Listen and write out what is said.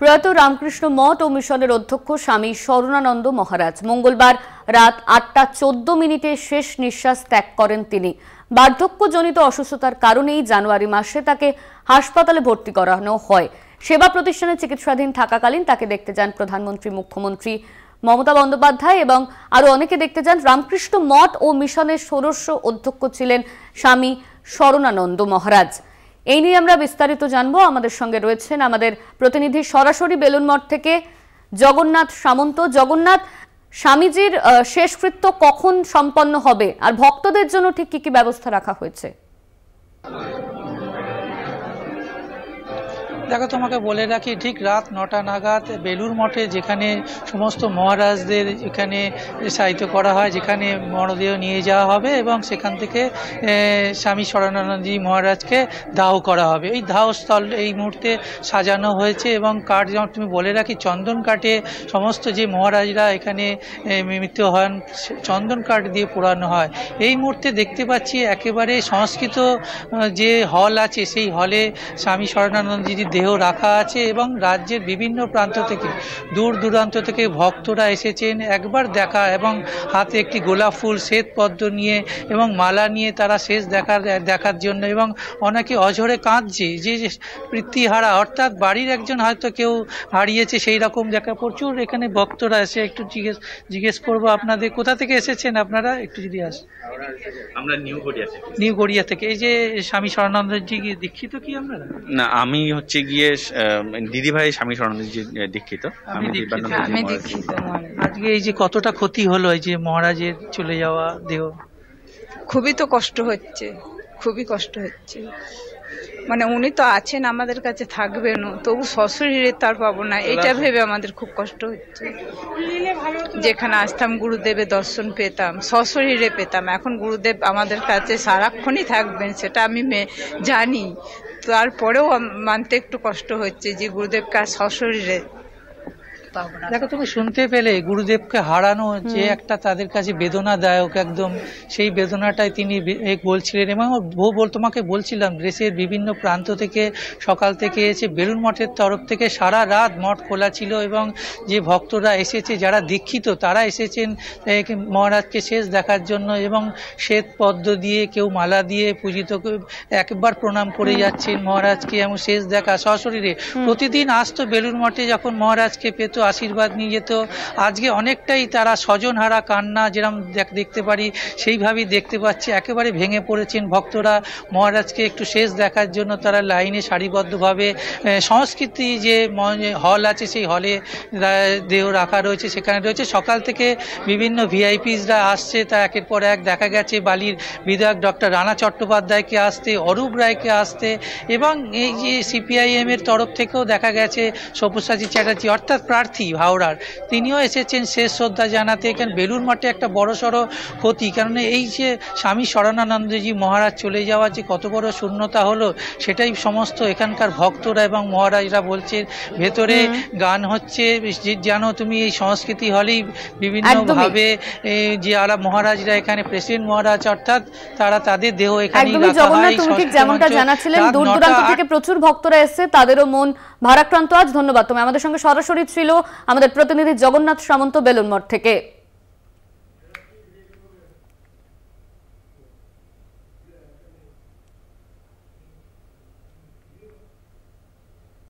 প্রয়াত রামকৃষ্ণ মঠ ও মিশনের অধ্যক্ষ স্বামী স্মরণানন্দ মহারাজ মঙ্গলবার রাত ৮টা ১৪ মিনিটে শেষ নিঃশ্বাস ত্যাগ করেন তিনি। বার্ধক্যজনিত অসুস্থতার কারণেই জানুয়ারি মাসে তাকে হাসপাতালে ভর্তি করানো হয়। সেবা প্রতিষ্ঠানে চিকিৎসাধীন থাকাকালীন তাকে দেখতে যান প্রধানমন্ত্রী, মুখ্যমন্ত্রী মমতা বন্দ্যোপাধ্যায় এবং আরো অনেকে দেখতে যান। রামকৃষ্ণ মঠ ও মিশনের ষোড়শ অধ্যক্ষ ছিলেন স্বামী স্মরণানন্দ মহারাজ। এই নিয়ে আমরা বিস্তারিত জানবো। আমাদের সঙ্গে রয়েছেন আমাদের প্রতিনিধি সরাসরি বেলুড় মঠ থেকে জগন্নাথ সামন্ত। জগন্নাথ, স্বামীজির শেষকৃত্য কখন সম্পন্ন হবে আর ভক্তদের জন্য ঠিক কি কি ব্যবস্থা রাখা হয়েছে? দেখো, তোমাকে বলে রাখি, ঠিক রাত ৯টা নাগাদ বেলুড় মঠে যেখানে সমস্ত মহারাজদের এখানে সাহিত্য করা হয়, যেখানে মরদেহ নিয়ে যাওয়া হবে এবং সেখান থেকে স্বামী স্মরণানন্দজি মহারাজকে দাহ করা হবে। এই দাহস্থল এই মুহূর্তে সাজানো হয়েছে এবং কাঠ, যেমন তুমি বলে রাখি, চন্দন কাঠে সমস্ত যে মহারাজরা এখানে মৃত্যু হন চন্দন কাঠ দিয়ে পোড়ানো হয়। এই মুহূর্তে দেখতে পাচ্ছি একেবারে সংস্কৃত যে হল আছে সেই হলে স্বামী স্মরণানন্দজি দেহ রাখা আছে এবং রাজ্যের বিভিন্ন প্রান্ত থেকে, দূর দূরান্ত থেকে ভক্তরা এসেছেন একবার দেখা এবং হাতে একটি গোলাপ ফুল, শ্বেত পদ্ম নিয়ে এবং মালা নিয়ে তারা শেষ দেখার জন্য, এবং অনেকে অঝরে কাঁদছে যে পিতৃহারা, অর্থাৎ বাড়ির একজন হয়তো কেউ হারিয়েছে, সেই রকম দেখা। প্রচুর এখানে ভক্তরা এসে, একটু জিজ্ঞেস করবো আপনাদের কোথা থেকে এসেছেন আপনারা, একটু যদি আসেন। আমরা নিউ গড়িয়া থেকে। এই যে স্বামী স্মরণানন্দজি দীক্ষিত, কি আপনারা? না, আমি হচ্ছে গিয়ে দিদিভাই স্বামী স্মরণানন্দজি দীক্ষিত। আজকে এই যে কতটা ক্ষতি হলো, এই যে মহারাজের চলে যাওয়া দেহ, খুবই তো কষ্ট হচ্ছে, খুবই কষ্ট হচ্ছে। মানে উনি তো আছেন, আমাদের কাছে থাকবেন, তবু সশরীরে তার পাবো না, এটা ভেবে আমাদের খুব কষ্ট হচ্ছে। যেখানে আসতাম গুরুদেবের দর্শন পেতাম, সশরীরে পেতাম, এখন গুরুদেব আমাদের কাছে সারাক্ষণই থাকবেন, সেটা আমি জানি, তারপরেও মানতে একটু কষ্ট হচ্ছে যে গুরুদেবকে আর সশরীরে। দেখো, তুমি শুনতে পেলে গুরুদেবকে হারানো যে একটা তাদের কাছে বেদনাদায়ক, একদম সেই বেদনাটাই তিনি বলছিলেন। এবং তোমাকে বলছিলাম দেশের বিভিন্ন প্রান্ত থেকে সকাল থেকে এসে বেলুড় মঠের তরফ থেকে সারা রাত মঠ খোলা ছিল এবং যে ভক্তরা এসেছে, যারা দীক্ষিত তারা এসেছেন মহারাজকে শেষ দেখার জন্য, এবং শ্বেত পদ্ম দিয়ে, কেউ মালা দিয়ে পূজিত, একবার প্রণাম করে যাচ্ছেন মহারাজকে এবং শেষ দেখা সশরীরে। প্রতিদিন আসতো বেলুড় মঠে, যখন মহারাজকে পেত আশীর্বাদ নিয়ে যেত। আজকে অনেকটাই তারা স্বজনহারা কান্না যেরকম দেখতে পারি সেইভাবেই দেখতে পাচ্ছি, একেবারে ভেঙে পড়েছেন ভক্তরা মহারাজকে একটু শেষ দেখার জন্য। তারা লাইনে সারিবদ্ধভাবে সংস্কৃতি যে হল আছে সেই হলে দেহ রাখা রয়েছে, সেখানে রয়েছে। সকাল থেকে বিভিন্ন ভিআইপিসরা আসছে, তা একের পর এক দেখা গেছে। বালির বিধায়ক ডক্টর রানা চট্টোপাধ্যায়কে আসতে, অরূপ রায়কে আসতে, এবং এই যে সিপিআইএম এর তরফ থেকেও দেখা গেছে সৌপ্তসাজী চ্যাটার্জি, অর্থাৎ প্রার্থী হাওড়ার, তিনিও এসেছেন শেষ শ্রদ্ধা জানাতে। এখানে বেলুড় মঠে একটা বড়সড় ক্ষতি, কারণ এই যে স্বামী স্মরণানন্দজি মহারাজ চলে যাওয়ার যে কত বড় শূন্যতা হলো, সেটাই সমস্ত এখানকার ভক্তরা এবং মহারাজরা বলছে। ভেতরে গান হচ্ছে, জানো তুমি এই সংস্কৃতি হলেই বিভিন্নভাবে যারা মহারাজরা এখানে প্রেসিডেন্ট মহারাজ, অর্থাৎ তারা তাদের দেহ এখানে রাখা হয়। যেমনটা জানাছিলেন, দূর দূরান্ত থেকে প্রচুর ভক্তরা এসেছে, তাদেরও মন ভারাক্রান্ত আজ। ধন্যবাদ। তোমার আমাদের সঙ্গে সরাসরি ছিল আমাদের প্রতিনিধি জগন্নাথ সামন্ত বেলুড় মঠ থেকে।